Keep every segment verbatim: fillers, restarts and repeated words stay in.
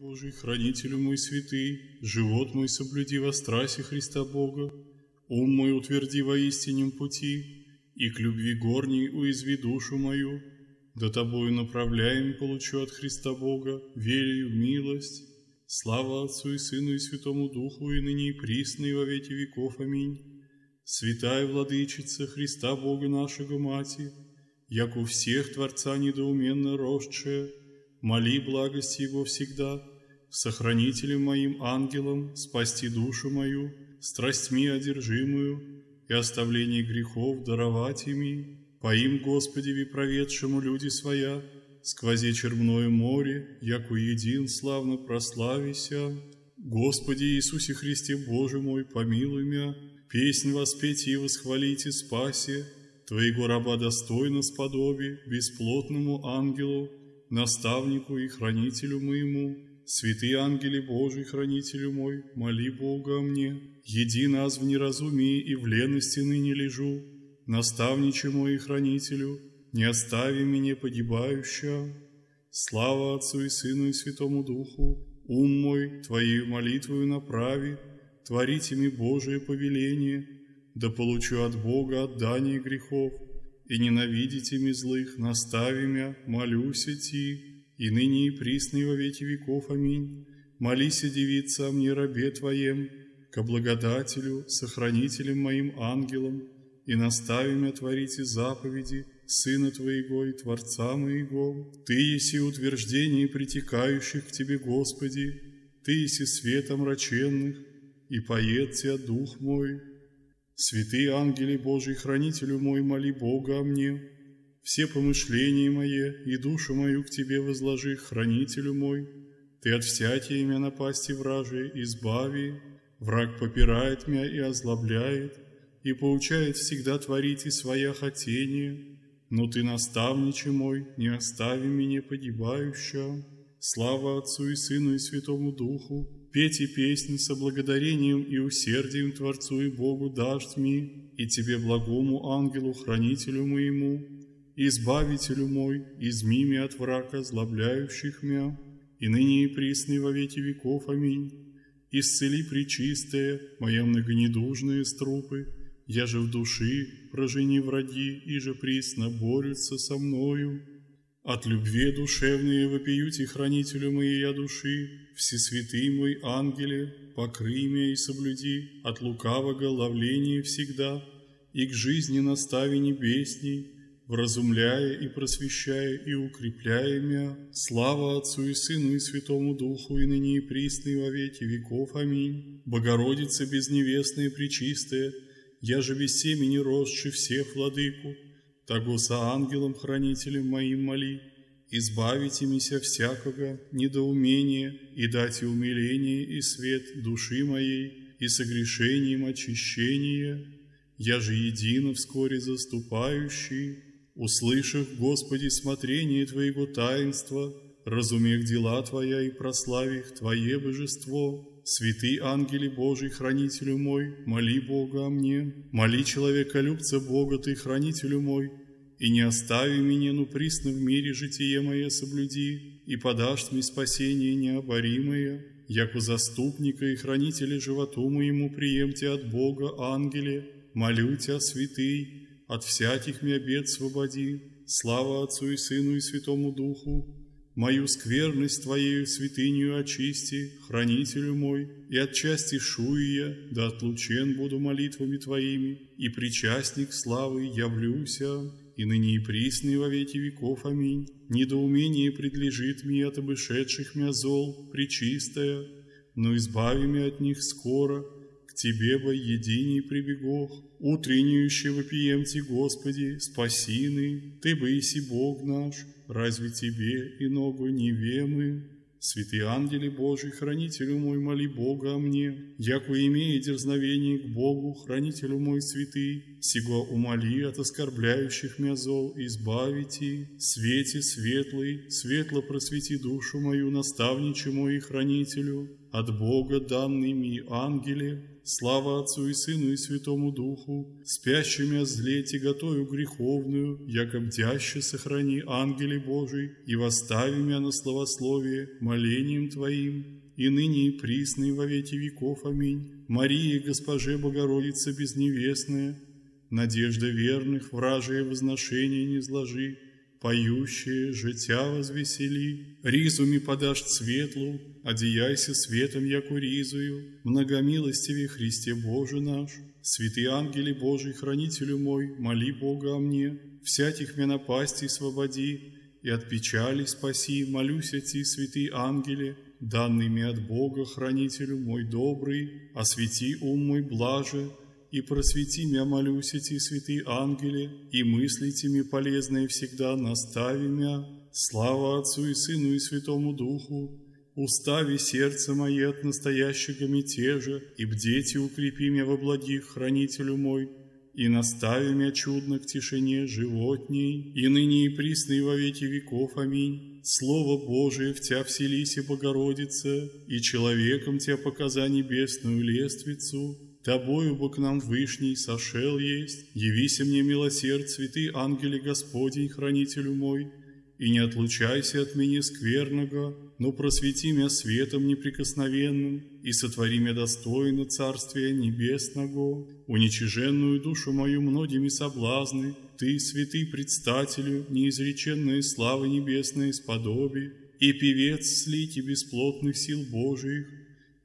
Божий, хранителю мой святый, живот мой соблюди во страсе Христа Бога, ум мой утверди во истинном пути, и к любви горней уязви душу мою, да тобою направляем получу от Христа Бога верою милость. Слава Отцу и Сыну и Святому Духу, и ныне и присно, и во веки веков. Аминь. Святая Владычица Христа Бога нашего Мати, як у всех Творца недоуменно росшая, моли благости Его всегда, сохранителем моим ангелом спасти душу мою, страстьми одержимую, и оставление грехов даровать ими, поим Господеви проведшему люди своя, сквозе чермное море, яку един славно прославися. Господи Иисусе Христе Боже мой, помилуй мя, песнь воспеть и восхвалите спасе, Твоего раба достойно сподоби бесплотному ангелу, наставнику и хранителю моему. Святые ангели Божий, хранителю мой, моли Бога о мне, еди нас в неразумии и в лености ныне лежу, наставниче мой и хранителю, не остави меня погибающего. Слава Отцу и Сыну и Святому Духу, ум мой Твоею молитвою направи, творите ми Божие повеление, да получу от Бога отдание грехов, и ненавидите ми злых, настави мя, молюся Ти, и ныне и присно и во веки веков. Аминь. Молися, девица, о мне, рабе Твоем, ко благодателю, сохранителем моим ангелом, и настави мя творите заповеди Сына Твоего и Творца моего. Ты еси утверждение притекающих к Тебе, Господи, Ты еси свет омраченных, и поет Тебя Дух мой. Святые ангели Божий, хранителю мой, моли Бога о мне, все помышления мои и душу мою к Тебе возложи, хранителю мой. Ты от всякие мя напасти вражи избави, враг попирает мя и озлобляет, и поучает всегда творить и своя хотение, но Ты, наставниче мой, не остави меня погибающего. Слава Отцу и Сыну и Святому Духу, пейте песни со благодарением и усердием Творцу и Богу дашь мне, и Тебе, благому ангелу, хранителю моему, избавителю мой, изми мя от врага, злобляющих мя, и ныне и присны во веки веков. Аминь. Исцели, пречистая, моя многонедужные струпы, я же в души, прожени враги, и же присно борются со мною. От любви душевной вопиюте, хранителю моей я души, всесвятый мой ангеле, покрый мя и соблюди от лукавого ловления всегда, и к жизни настави небесней, вразумляя и просвещая и укрепляя мя. Слава Отцу и Сыну и Святому Духу, и ныне и присно и во веки веков. Аминь. Богородица безневестная, пречистая, я же без семени росши всех владыку, того со ангелом хранителем моим моли, избавите мися всякого недоумения, и дайте умиление и свет души моей, и согрешением очищение, я же едино вскоре заступающий, услышав, Господи, смотрение Твоего таинства, разумех дела Твоя и прославих Твое божество. Святые ангели Божий, хранителю мой, моли Бога о мне, моли человеколюбца Бога Ты, хранителю мой, и не остави меня, но присно в мире житие мое соблюди, и подашь мне спасение необоримое, яко заступника и хранителя животу моему приемте от Бога ангеле, молю Тебя, святый, от всяких мя бед свободи. Слава Отцу и Сыну и Святому Духу, мою скверность Твоею святынею очисти, хранителю мой, и отчасти шую я, да отлучен буду молитвами Твоими, и причастник славы явлюся, и ныне и присно и во веки веков. Аминь. Недоумение предлежит мне от обышедших мя зол, пречистая, но избави мя от них скоро, к Тебе во единий прибегох, утреннююще вопиемте, Господи, спасины, Ты бы иси Бог наш, разве Тебе иного не вемы? Святые ангели Божий, хранителю мой, моли Бога о мне, яко имея дерзновение к Богу, хранителю мой святый, сего умоли от оскорбляющих мя зол, избавите, свете светлый, светло просвети душу мою, наставниче мой и хранителю, от Бога данными ангеле, слава Отцу и Сыну и Святому Духу, спящими озлете готовю греховную, яко бдяще сохрани ангеле Божий, и восстави мя на словословие молением Твоим, и ныне и присно и во веки веков. Аминь. Мария, Госпоже Богородица безневестная, надежда верных, вражие возношение не зложи, поющие життя возвесели, ризуми подашь светлу, одеяйся светом, яку ризую, многомилостиве Христе Боже наш, святый ангеле Божий, хранителю мой, моли Бога о мне, всяких мя напастей свободи, и от печали спаси, молюсь о Ти, святый ангеле, данными от Бога, хранителю мой добрый, освети ум мой блаже, и просвети мя, молюсь о Ти, святый ангеле, и мыслите ми полезные всегда настави мя. Слава Отцу и Сыну и Святому Духу, устави сердце мое от настоящего мятежа, и бдети укрепи мя во благих, хранителю мой, и настави мя чудно к тишине животней, и ныне и присно и во веки веков. Аминь. Слово Божие в Тя вселись и Богородица, и человеком Тя показа небесную лествицу, Тобою бы к нам вышний сошел есть, явися мне милосерд, святый ангеле Господень, хранителю мой, и не отлучайся от меня скверного, но просвети меня светом неприкосновенным, и сотвори меня достойно Царствия Небесного, уничиженную душу мою многими соблазны, Ты, святый предстателю, неизреченные славы небесные сподоби, и певец слити бесплотных сил Божиих,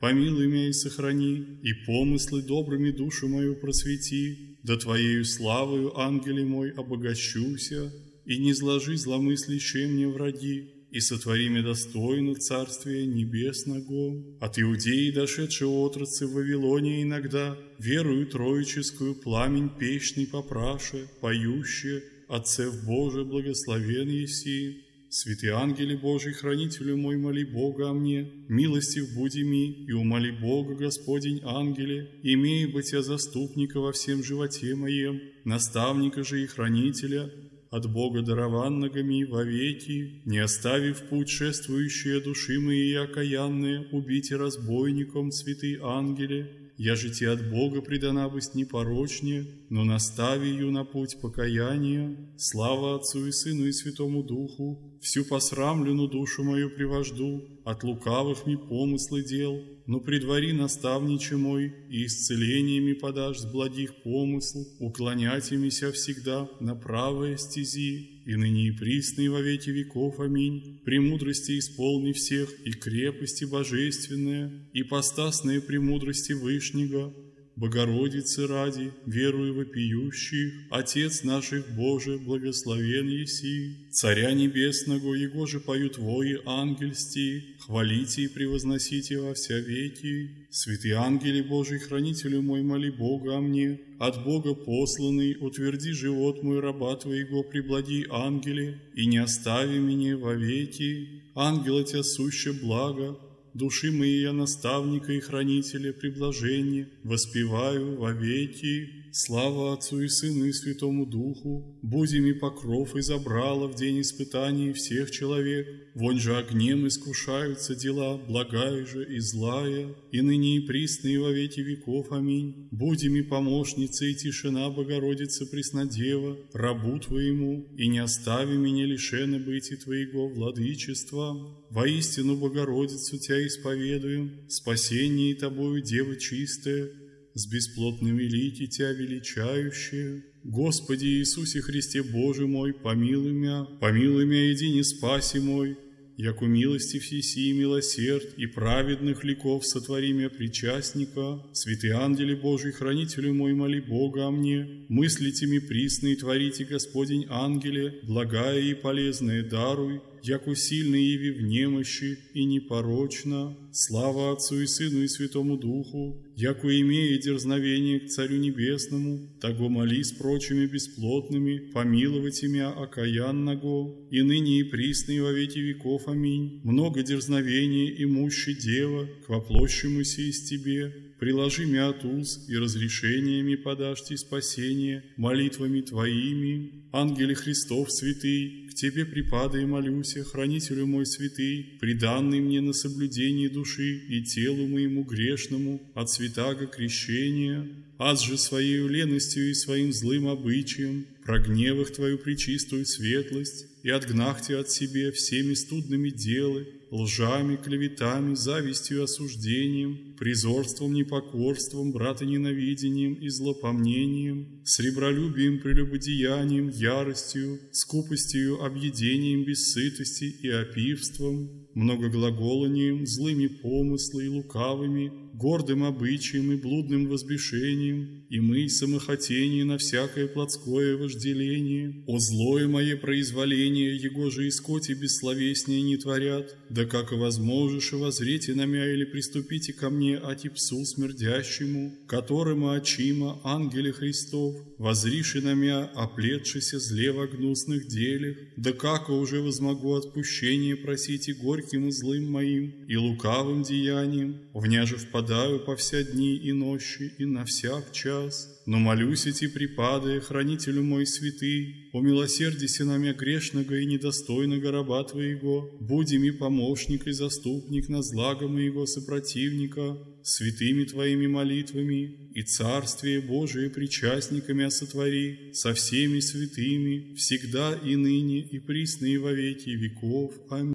помилуй меня и сохрани, и помыслы добрыми душу мою просвети, да Твоею славою, ангеле мой, обогащуся, и не зложи зломыслящие мне враги, и сотвори меня достойно Царствия Небесного. От Иудеи, дошедшие отрацы в Вавилоне иногда, верую троическую пламень печный попраше, поюще, Отцев Божий благословен еси. Святый ангеле Божий, хранителю мой, моли Бога о мне, милостив буди ми, и умоли Бога, Господень ангеле, имей бы Тя заступника во всем животе моем, наставника же и хранителя, от Бога дарованного ми вовеки, не оставив путь шествующие души мои и окаянные, убите разбойником, святый ангеле, я же Те от Бога предана бысть непорочне, но настави ее на путь покаяния. Слава Отцу и Сыну и Святому Духу, всю посрамленную душу мою привожду, от лукавых ми помыслы дел, но предвари наставниче мой, и исцелениями подашь с благих помысл, уклоняйтемися всегда на правые стези, и ныне и присно и во веки веков. Аминь. Премудрости исполни всех, и крепости божественные, и постасные премудрости Вышнего, Богородицы ради, верую вопиющих, Отец наших Боже, благословен еси, Царя Небесного, Его же поют вои ангельсти, хвалите и превозносите во вся веки. Святый ангеле Божий, хранителю мой, моли Бога о мне, от Бога посланный, утверди живот мой, раба Твоего, приблаги ангеле, и не остави меня вовеки, ангела Тя суще благо, души мои я наставника и хранителя приблажения воспеваю вовеки. Слава Отцу и Сыну и Святому Духу, буди ми покров и забрала в день испытаний всех человек, вон же огнем искушаются дела, благая же и злая, и ныне и присно и во веки веков. Аминь. Буди ми помощница и тишина, Богородица Преснодева, рабу Твоему, и не остави меня лишена быти Твоего владычества. Воистину, Богородицу Тя исповедуем, спасение Тобою, Дева чистая, с бесплотными лики Тя величающие. Господи Иисусе Христе Боже мой, помилуй мя, помилуй мя, иди не спаси мой, яку милости всеси милосерд, и праведных ликов сотвори мя причастника. Святый ангеле Божий, хранителю мой, моли Бога о мне, мыслите ми присно и творите, Господень ангеле, благая и полезное даруй, яку сильно яви в немощи и непорочно. Слава Отцу и Сыну и Святому Духу, яку имея дерзновение к Царю Небесному, того моли с прочими бесплотными, помиловать имя окаянного, и ныне и присно и во веки веков. Аминь. Много дерзновения имущи Дева, к воплощемуся из Тебе, приложи мят уз, и разрешениями подашьте спасение молитвами Твоими. Ангеле Христов святый, к Тебе припадая молюся, Хранителю мой святый, приданный мне на соблюдение души и телу моему грешному от святаго крещения, аз же Своею леностью и Своим злым обычаем, прогневах Твою пречистую светлость, и отгнахте от себе всеми студными делы, лжами, клеветами, завистью, осуждением, призорством, непокорством, братоненавидением и злопомнением, сребролюбием, прелюбодеянием, яростью, скупостью, объедением без сытости и опивством, многоглаголанием, злыми помыслами и лукавыми, гордым обычаем и блудным возбешением, и мы самохотение на всякое плотское вожделение. О злое мое произволение, его же искоти бессловеснее не творят, да как и возможешь, и возрите на мя или приступите ко мне, ати псу смердящему, которым очима, ангеле Христов, возриши на мя, оплетшися зле во гнусных делях, да как и уже возмогу отпущение просить и горьким и злым моим, и лукавым деянием, вняже впадаю по вся дни и нощи, и на всяк час. Но молюсь и припадая, Хранителю мой святый, о милосердисе на мя грешного и недостойного раба Твоего, буди ми помощник и заступник на злага моего сопротивника, святыми Твоими молитвами, и Царствие Божие причастниками сотвори со всеми святыми, всегда и ныне, и присно и во веки веков. Аминь.